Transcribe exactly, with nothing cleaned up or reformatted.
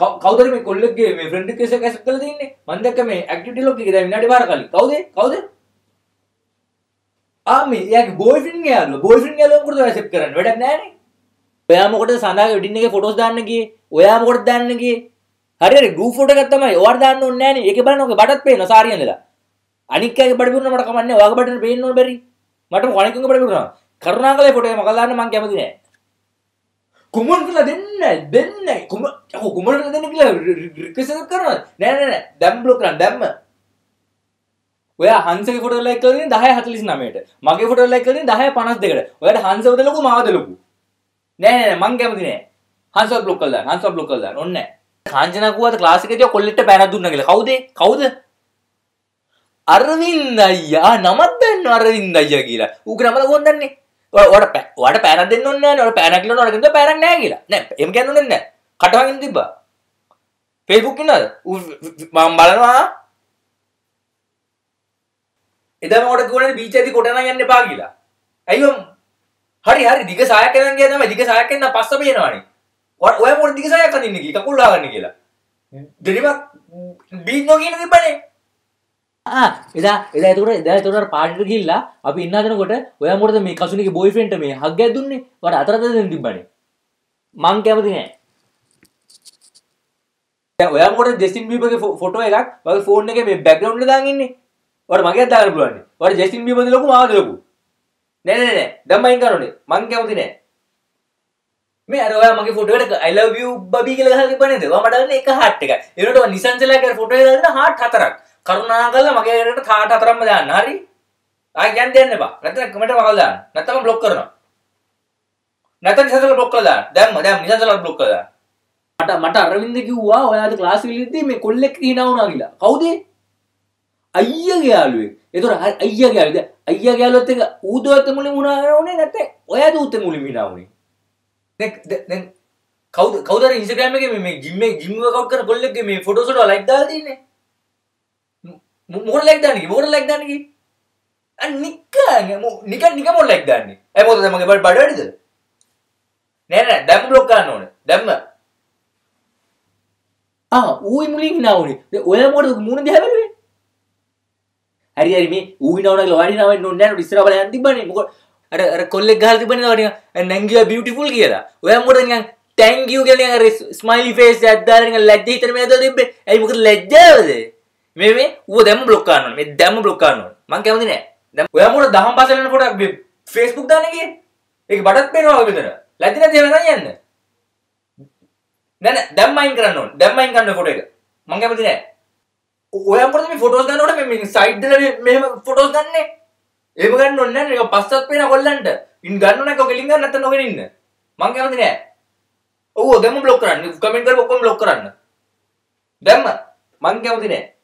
කවුදරි මේ කොල්ලෙක්ගේ මේ friend request එක ඇක්සෙප්ට් කරලා තින්නේ මම දැක්ක මේ ඇක්ටිවිටි ලොග් එකේ දැන් විනාඩි පහක් කලින් කවුද කවුද ආ මේ එයාගේ බෝයිෆ්‍රෙන්ඩ් ගෑනු බෝයිෆ්‍රෙන්ඩ් ගෑනු මොකටද ඇක්සෙප්ට් කරන්නේ වැඩක් නැහැනේ ඔයා මොකටද සඳහාගේ වෙඩින් එකේ ෆොටෝස් දාන්න ගියේ ඔයා මොකටද දාන්න ගියේ හරි හරි ගෲප් ෆොටෝ එකක් තමයි ඔයාට දාන්න ඕනේ නැහැනේ ඒකේ බලන්න ඔගේ බඩත් පේනවා සාරිය ඇඳලා අනික් අයගේ බඩ පිරුණා මට කමන්නේ ඔයාගේ බඩට පේන්න ඕන බැරි මට කණිකුන්ගේ බඩ පිරුණා කරුණාකරලා ෆොටෝ එක මකලා දාන්න මං කැමති නෑ Kumar didn't then Kumar requested Colonel. Then, damn broke and damn. Where Hansa photo like in the high Hatlis Namate, Maki photo like in the high Panas there, where Hansa the Lukuma the Luku. Nay, Mankam, Hansa Blokal, Hansa Blokal, on net. Hanjanaku, the classic, your collector Paradunagel. How they? How they? Arvinaya, Namatan, Arvinayagila. Ugrama won the name. What a pair or a paraclone or the paranagila. Nap, Mcanon net. Katang in the bar. Facebook in her Mambalama. It doesn't want to go and beach at the Kotana and the Bagila. I am hurry, hurry, because I can get them, because I can pass away in on it. What where would this I can in the Kakula Nigila? The river beat no in the bunny. Ah, is that that part of Gilla? Up in another water, where more than me, Kasuni boyfriend to me, Hagaduni, but other than the bunny. Monk everything. Where more than Justin Bieber photo I got, while phone gave me background in or Magata Blonde, or Justin Bieber the Loku. Nay, the mind on it, monk everything. May I wear monkey photo? I love you, Babi Gillipan, the Mamma make a heart ticket. You don't listen to like a photo and a heart cataract. කරුණාකරලා මගේ රටට තාට අතරම දාන්න හරි. ආයි කියන්න දෙන්න එපා. නැත්නම් කමෙන්ට් එකක් වහලා දාන්න. නැත්නම් බ්ලොක් කරනවා. නැත්නම් ඉස්සරහට බ්ලොක් කරලා දාන්න. දැම්ම දැන් ඉස්සරහට බ්ලොක් කරලා දාන්න. මට මට අරවින්ද කිව්වා ඔයාට ක්ලාස් වලදී මේ කොල්ලෙක් හිනා වුණා කියලා. කවුද? අයියාගේ යාළුවෙක්. ඒතොර අයියාගේ යාළුවෙක්. අයියාගේ යාළුවත් එක ඌදොත් මුලින් වුණා නෝනේ නැත්නම් ඔයාද ඌත් මුලින් හිනා වුණේ. දැන් දැන් කවුද කවුද අර Instagram එකේ මේ මේ gym එක gym workout කරන කොල්ලෙක්ගේ මේ photos වල like දාලා තින්නේ. More like that, more like that. And Nika, Nika, Nika more like that. I was a mother, but I did. Nana, damn broke on damn. Ah, we move now. The oil water moon in the heaven. I hear me, we know a lot of no net disruption and the bunny. A colleague has the bunny and Nangia beautiful gear. Where more than young, thank you getting a smiley face at that and let it and I would let there. Maybe वो दम block करना मैं दम block करना मां क्या बोलती है वो यार मोर दाहम पास लेने फोटा फेसबुक दाने की एक बटन पे नोट कर देना लाइट ना देना नहीं याने ना ना दम माइन करना दम माइन करना फोटे का मां क्या बोलती है वो यार मोर तो मैं फोटोज दाने वाले मैं साइड दिले मैं फोटोज दाने ये बगैर नोट ना ये पास्ता पे ना कोल्लंडर इन गानों ना कोकिलिंगा ना तनोगे नहीं मां क्या बोलती है वो दम ब्लॉक करना कमेंट कर वो कम ब्लॉक करना दम मां क्या बोलती है